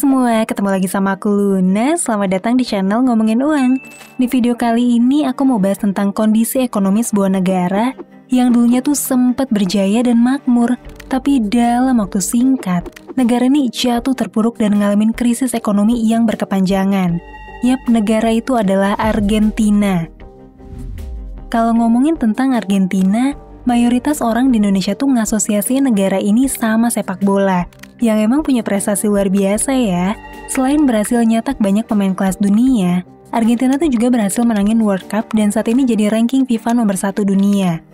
semua, ketemu lagi sama aku Luna. Selamat datang di channel Ngomongin Uang. Di video kali ini aku mau bahas tentang kondisi ekonomi sebuah negara yang dulunya tuh sempat berjaya dan makmur, tapi dalam waktu singkat negara ini jatuh terpuruk dan ngalamin krisis ekonomi yang berkepanjangan. Yap, negara itu adalah Argentina. Kalau ngomongin tentang Argentina, mayoritas orang di Indonesia tuh ngasosiasikan negara ini sama sepak bola yang emang punya prestasi luar biasa ya. Selain berhasil nyetak banyak pemain kelas dunia, Argentina tuh juga berhasil menangin World Cup dan saat ini jadi ranking FIFA nomor 1 dunia.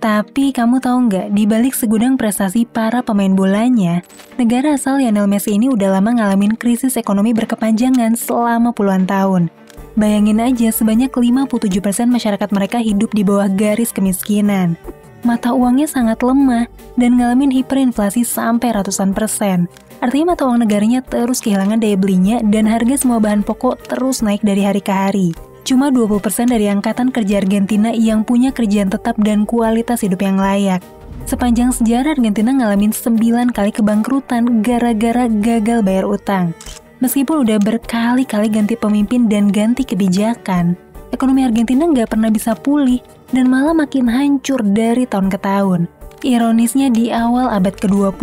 Tapi kamu tahu nggak, di balik segudang prestasi para pemain bolanya, negara asal Lionel Messi ini udah lama ngalamin krisis ekonomi berkepanjangan selama puluhan tahun. Bayangin aja, sebanyak 57% masyarakat mereka hidup di bawah garis kemiskinan. Mata uangnya sangat lemah dan ngalamin hiperinflasi sampai ratusan persen. Artinya mata uang negaranya terus kehilangan daya belinya dan harga semua bahan pokok terus naik dari hari ke hari. Cuma 20% dari angkatan kerja Argentina yang punya kerjaan tetap dan kualitas hidup yang layak. Sepanjang sejarah Argentina ngalamin 9 kali kebangkrutan gara-gara gagal bayar utang. Meskipun udah berkali-kali ganti pemimpin dan ganti kebijakan, ekonomi Argentina nggak pernah bisa pulih dan malah makin hancur dari tahun ke tahun. Ironisnya, di awal abad ke-20,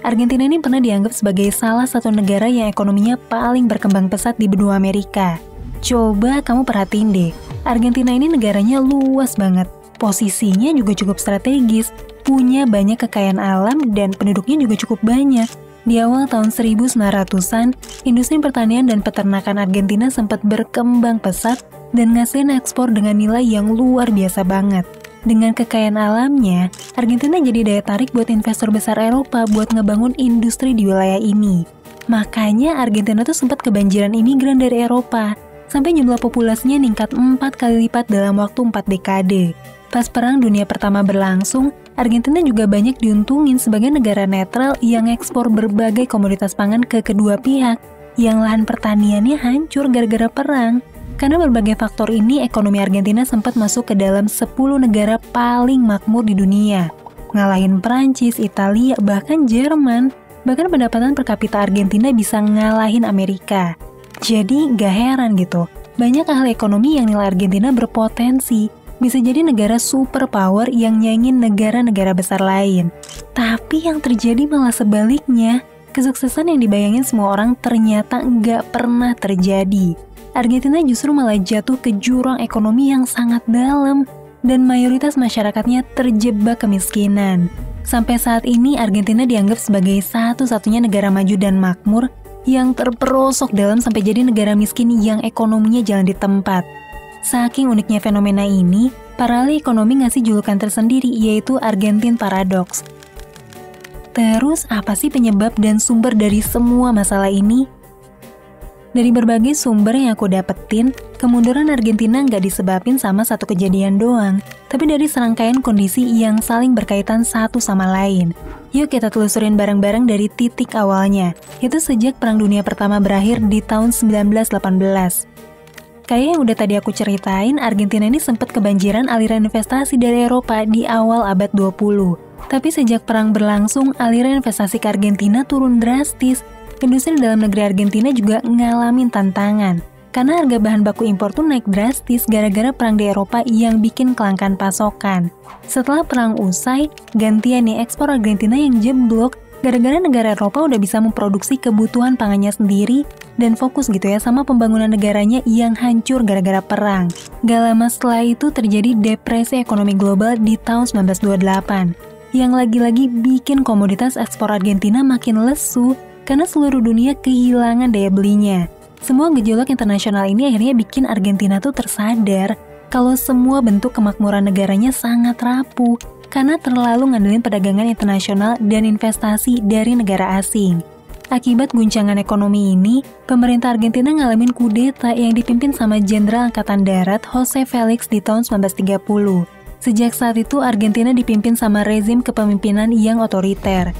Argentina ini pernah dianggap sebagai salah satu negara yang ekonominya paling berkembang pesat di benua Amerika. Coba kamu perhatiin deh, Argentina ini negaranya luas banget, posisinya juga cukup strategis, punya banyak kekayaan alam dan penduduknya juga cukup banyak. Di awal tahun 1900-an, industri pertanian dan peternakan Argentina sempat berkembang pesat dan ngasilin ekspor dengan nilai yang luar biasa banget. Dengan kekayaan alamnya, Argentina jadi daya tarik buat investor besar Eropa buat ngebangun industri di wilayah ini. Makanya Argentina tuh sempat kebanjiran imigran dari Eropa, sampai jumlah populasinya ningkat 4 kali lipat dalam waktu 4 dekade. Pas Perang Dunia Pertama berlangsung, Argentina juga banyak diuntungin sebagai negara netral yang ekspor berbagai komoditas pangan ke kedua pihak, yang lahan pertaniannya hancur gara-gara perang. Karena berbagai faktor ini, ekonomi Argentina sempat masuk ke dalam 10 negara paling makmur di dunia, ngalahin Perancis, Italia, bahkan Jerman. Bahkan pendapatan per kapita Argentina bisa ngalahin Amerika. Jadi gak heran gitu, banyak ahli ekonomi yang nilai Argentina berpotensi bisa jadi negara superpower yang nyaingin negara-negara besar lain. Tapi yang terjadi malah sebaliknya, kesuksesan yang dibayangin semua orang ternyata nggak pernah terjadi. Argentina justru malah jatuh ke jurang ekonomi yang sangat dalam dan mayoritas masyarakatnya terjebak kemiskinan. Sampai saat ini Argentina dianggap sebagai satu-satunya negara maju dan makmur yang terperosok dalam sampai jadi negara miskin yang ekonominya jalan di tempat. Saking uniknya fenomena ini, para ahli ekonomi ngasih julukan tersendiri, yaitu Argentine Paradox. Terus, apa sih penyebab dan sumber dari semua masalah ini? Dari berbagai sumber yang aku dapetin, kemunduran Argentina nggak disebabin sama satu kejadian doang, tapi dari serangkaian kondisi yang saling berkaitan satu sama lain. Yuk kita telusurin bareng-bareng dari titik awalnya, yaitu sejak Perang Dunia Pertama berakhir di tahun 1918. Kayak yang udah tadi aku ceritain, Argentina ini sempat kebanjiran aliran investasi dari Eropa di awal abad 20. Tapi sejak perang berlangsung, aliran investasi ke Argentina turun drastis. Industri dalam negeri Argentina juga ngalamin tantangan karena harga bahan baku impor tuh naik drastis gara-gara perang di Eropa yang bikin kelangkaan pasokan. Setelah perang usai, gantian nih ekspor Argentina yang jeblok gara-gara negara Eropa udah bisa memproduksi kebutuhan pangannya sendiri dan fokus gitu ya sama pembangunan negaranya yang hancur gara-gara perang. Gak lama setelah itu terjadi depresi ekonomi global di tahun 1928 yang lagi-lagi bikin komoditas ekspor Argentina makin lesu karena seluruh dunia kehilangan daya belinya. Semua gejolak internasional ini akhirnya bikin Argentina tuh tersadar kalau semua bentuk kemakmuran negaranya sangat rapuh karena terlalu ngandelin perdagangan internasional dan investasi dari negara asing. Akibat guncangan ekonomi ini, pemerintah Argentina ngalamin kudeta yang dipimpin sama Jenderal Angkatan Darat Jose Felix di tahun 1930. Sejak saat itu, Argentina dipimpin sama rezim kepemimpinan yang otoriter.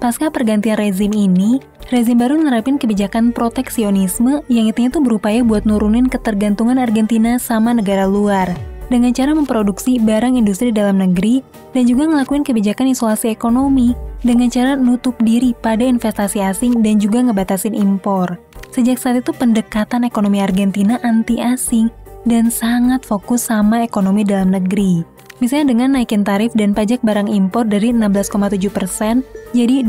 Pasca pergantian rezim ini, rezim baru nerapin kebijakan proteksionisme yang intinya tuh berupaya buat nurunin ketergantungan Argentina sama negara luar dengan cara memproduksi barang industri dalam negeri dan juga ngelakuin kebijakan isolasi ekonomi dengan cara nutup diri pada investasi asing dan juga ngebatasin impor. Sejak saat itu pendekatan ekonomi Argentina anti-asing dan sangat fokus sama ekonomi dalam negeri. Misalnya dengan naikin tarif dan pajak barang impor dari 16,7% jadi 28,7%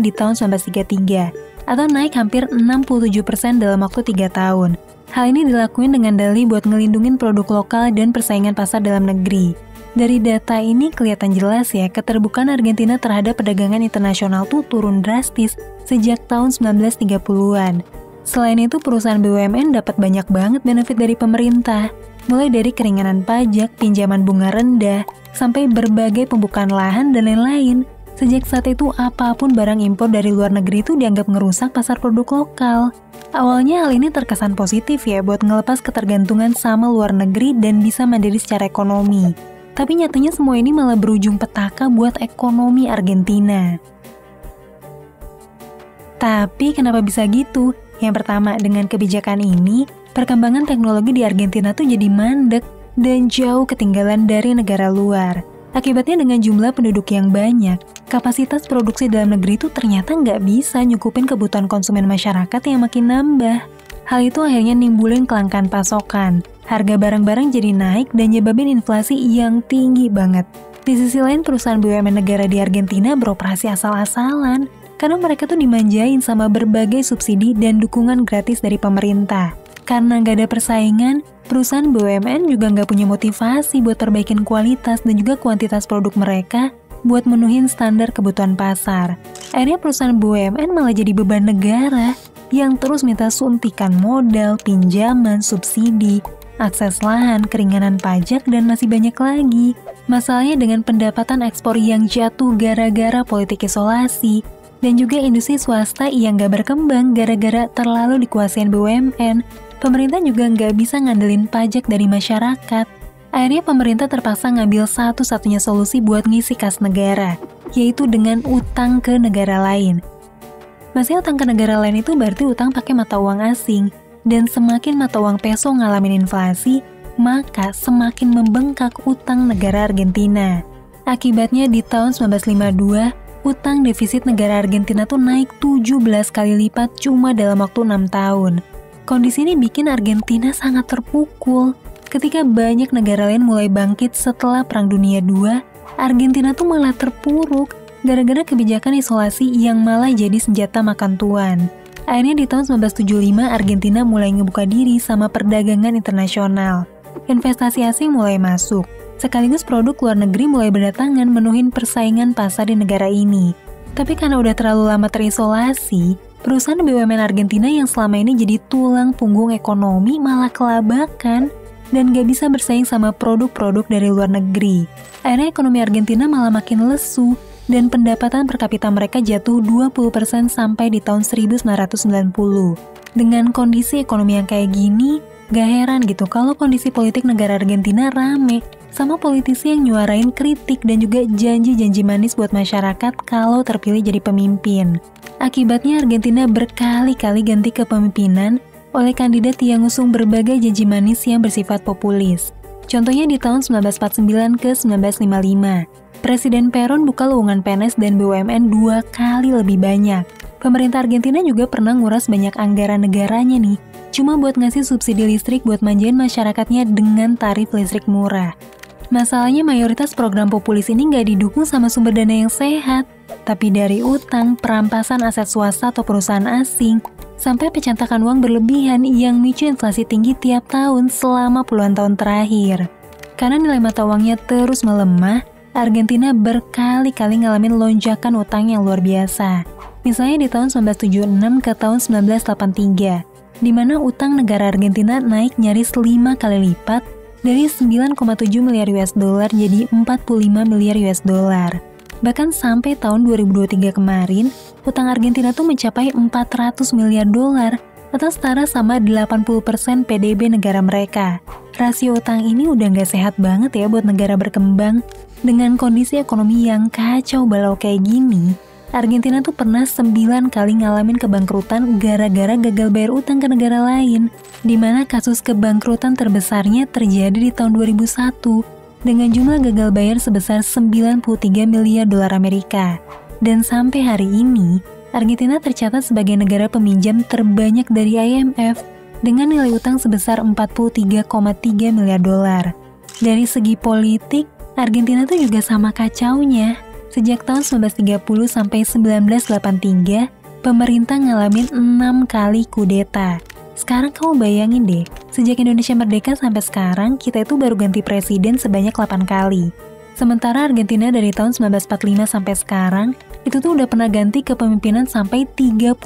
di tahun 1933, atau naik hampir 67% dalam waktu 3 tahun. Hal ini dilakuin dengan dalih buat ngelindungin produk lokal dan persaingan pasar dalam negeri. Dari data ini kelihatan jelas ya, keterbukaan Argentina terhadap perdagangan internasional tuh turun drastis sejak tahun 1930-an. Selain itu, perusahaan BUMN dapat banyak banget benefit dari pemerintah, mulai dari keringanan pajak, pinjaman bunga rendah, sampai berbagai pembukaan lahan dan lain-lain. Sejak saat itu, apapun barang impor dari luar negeri itu dianggap ngerusak pasar produk lokal. Awalnya hal ini terkesan positif ya buat ngelepas ketergantungan sama luar negeri dan bisa mandiri secara ekonomi. Tapi nyatanya semua ini malah berujung petaka buat ekonomi Argentina. Tapi kenapa bisa gitu? Yang pertama, dengan kebijakan ini, perkembangan teknologi di Argentina tuh jadi mandek dan jauh ketinggalan dari negara luar. Akibatnya dengan jumlah penduduk yang banyak, kapasitas produksi dalam negeri itu ternyata nggak bisa nyukupin kebutuhan konsumen masyarakat yang makin nambah. Hal itu akhirnya nimbulin kelangkaan pasokan, harga barang-barang jadi naik dan nyebabin inflasi yang tinggi banget. Di sisi lain, perusahaan BUMN negara di Argentina beroperasi asal-asalan, karena mereka tuh dimanjain sama berbagai subsidi dan dukungan gratis dari pemerintah. Karena nggak ada persaingan, perusahaan BUMN juga nggak punya motivasi buat perbaikin kualitas dan juga kuantitas produk mereka buat menuhin standar kebutuhan pasar. Akhirnya perusahaan BUMN malah jadi beban negara yang terus minta suntikan modal, pinjaman, subsidi, akses lahan, keringanan pajak, dan masih banyak lagi. Masalahnya dengan pendapatan ekspor yang jatuh gara-gara politik isolasi, dan juga industri swasta yang nggak berkembang gara-gara terlalu dikuasain BUMN, pemerintah juga nggak bisa ngandelin pajak dari masyarakat. Akhirnya pemerintah terpaksa ngambil satu-satunya solusi buat ngisi kas negara, yaitu dengan utang ke negara lain. Maksudnya utang ke negara lain itu berarti utang pakai mata uang asing, dan semakin mata uang peso ngalamin inflasi, maka semakin membengkak utang negara Argentina. Akibatnya di tahun 1952, utang defisit negara Argentina tuh naik 17 kali lipat cuma dalam waktu 6 tahun. Kondisi ini bikin Argentina sangat terpukul. Ketika banyak negara lain mulai bangkit setelah Perang Dunia II, Argentina tuh malah terpuruk gara-gara kebijakan isolasi yang malah jadi senjata makan tuan. Akhirnya di tahun 1975, Argentina mulai ngebuka diri sama perdagangan internasional. Investasi asing mulai masuk, sekaligus produk luar negeri mulai berdatangan menuhin persaingan pasar di negara ini. Tapi karena udah terlalu lama terisolasi, perusahaan BUMN Argentina yang selama ini jadi tulang punggung ekonomi malah kelabakan dan gak bisa bersaing sama produk-produk dari luar negeri. Akhirnya ekonomi Argentina malah makin lesu dan pendapatan per kapita mereka jatuh 20% sampai di tahun 1990. Dengan kondisi ekonomi yang kayak gini, gak heran gitu kalau kondisi politik negara Argentina rame sama politisi yang nyuarain kritik dan juga janji-janji manis buat masyarakat kalau terpilih jadi pemimpin. Akibatnya Argentina berkali-kali ganti kepemimpinan oleh kandidat yang ngusung berbagai janji manis yang bersifat populis. Contohnya di tahun 1949 ke 1955, Presiden Peron buka lowongan PNS dan BUMN 2 kali lebih banyak. Pemerintah Argentina juga pernah nguras banyak anggaran negaranya nih, cuma buat ngasih subsidi listrik buat manjain masyarakatnya dengan tarif listrik murah. Masalahnya mayoritas program populis ini nggak didukung sama sumber dana yang sehat, tapi dari utang, perampasan aset swasta atau perusahaan asing, sampai pencetakan uang berlebihan yang micu inflasi tinggi tiap tahun selama puluhan tahun terakhir. Karena nilai mata uangnya terus melemah, Argentina berkali-kali ngalamin lonjakan utang yang luar biasa. Misalnya di tahun 1976 ke tahun 1983, di mana utang negara Argentina naik nyaris 5 kali lipat dari 9,7 miliar US dollar jadi 45 miliar US dollar. Bahkan sampai tahun 2023 kemarin, utang Argentina tuh mencapai 400 miliar dolar atau setara sama 80% PDB negara mereka. Rasio utang ini udah nggak sehat banget ya buat negara berkembang. Dengan kondisi ekonomi yang kacau balau kayak gini, Argentina tuh pernah 9 kali ngalamin kebangkrutan gara-gara gagal bayar utang ke negara lain, di mana kasus kebangkrutan terbesarnya terjadi di tahun 2001. dengan jumlah gagal bayar sebesar 93 miliar dolar Amerika. Dan sampai hari ini, Argentina tercatat sebagai negara peminjam terbanyak dari IMF dengan nilai utang sebesar 43,3 miliar dolar. Dari segi politik, Argentina tuh juga sama kacaunya. Sejak tahun 1930 sampai 1983, pemerintah ngalamin 6 kali kudeta. Sekarang kamu bayangin deh, sejak Indonesia merdeka sampai sekarang, kita itu baru ganti presiden sebanyak 8 kali. Sementara Argentina dari tahun 1945 sampai sekarang, itu tuh udah pernah ganti kepemimpinan sampai 33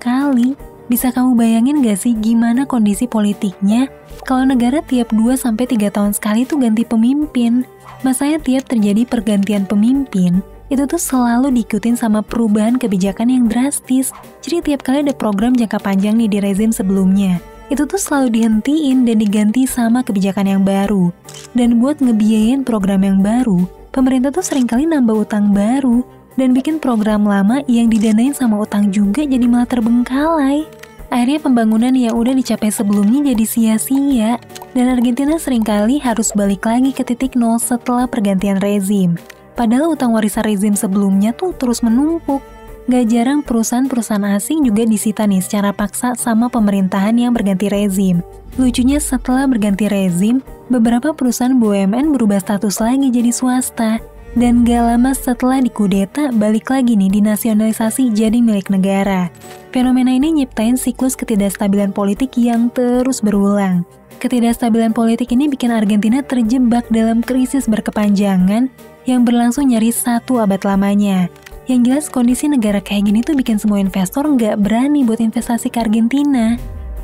kali. Bisa kamu bayangin gak sih gimana kondisi politiknya? Kalau negara tiap 2-3 tahun sekali tuh ganti pemimpin. Masanya tiap terjadi pergantian pemimpin, itu tuh selalu diikutin sama perubahan kebijakan yang drastis. Jadi tiap kali ada program jangka panjang nih di rezim sebelumnya, itu tuh selalu dihentiin dan diganti sama kebijakan yang baru. Dan buat ngebiayain program yang baru, pemerintah tuh seringkali nambah utang baru dan bikin program lama yang didanain sama utang juga jadi malah terbengkalai. Akhirnya pembangunan yang udah dicapai sebelumnya jadi sia-sia, dan Argentina seringkali harus balik lagi ke titik nol setelah pergantian rezim. Padahal utang warisan rezim sebelumnya tuh terus menumpuk. Gak jarang perusahaan-perusahaan asing juga disita nih secara paksa sama pemerintahan yang berganti rezim. Lucunya setelah berganti rezim, beberapa perusahaan BUMN berubah status lagi jadi swasta. Dan gak lama setelah dikudeta, balik lagi nih dinasionalisasi jadi milik negara. Fenomena ini nyiptain siklus ketidakstabilan politik yang terus berulang. Ketidakstabilan politik ini bikin Argentina terjebak dalam krisis berkepanjangan yang berlangsung nyaris 1 abad lamanya. Yang jelas kondisi negara kayak gini tuh bikin semua investor nggak berani buat investasi ke Argentina.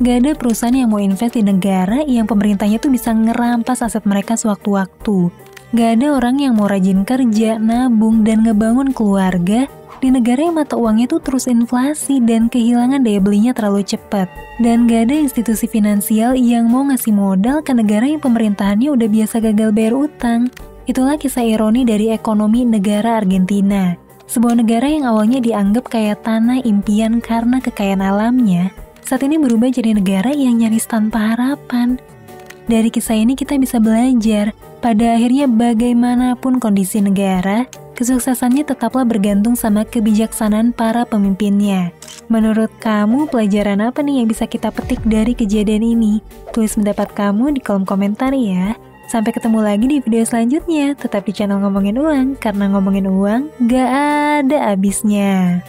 Nggak ada perusahaan yang mau invest di negara yang pemerintahnya tuh bisa ngerampas aset mereka sewaktu-waktu. Nggak ada orang yang mau rajin kerja, nabung, dan ngebangun keluarga di negara yang mata uangnya tuh terus inflasi dan kehilangan daya belinya terlalu cepat. Dan gak ada institusi finansial yang mau ngasih modal ke negara yang pemerintahannya udah biasa gagal bayar utang. Itulah kisah ironi dari ekonomi negara Argentina. Sebuah negara yang awalnya dianggap kayak tanah impian karena kekayaan alamnya, saat ini berubah jadi negara yang nyaris tanpa harapan. Dari kisah ini kita bisa belajar, pada akhirnya bagaimanapun kondisi negara, kesuksesannya tetaplah bergantung sama kebijaksanaan para pemimpinnya. Menurut kamu, pelajaran apa nih yang bisa kita petik dari kejadian ini? Tulis pendapat kamu di kolom komentar ya. Sampai ketemu lagi di video selanjutnya. Tetap di channel Ngomongin Uang, karena ngomongin uang gak ada habisnya.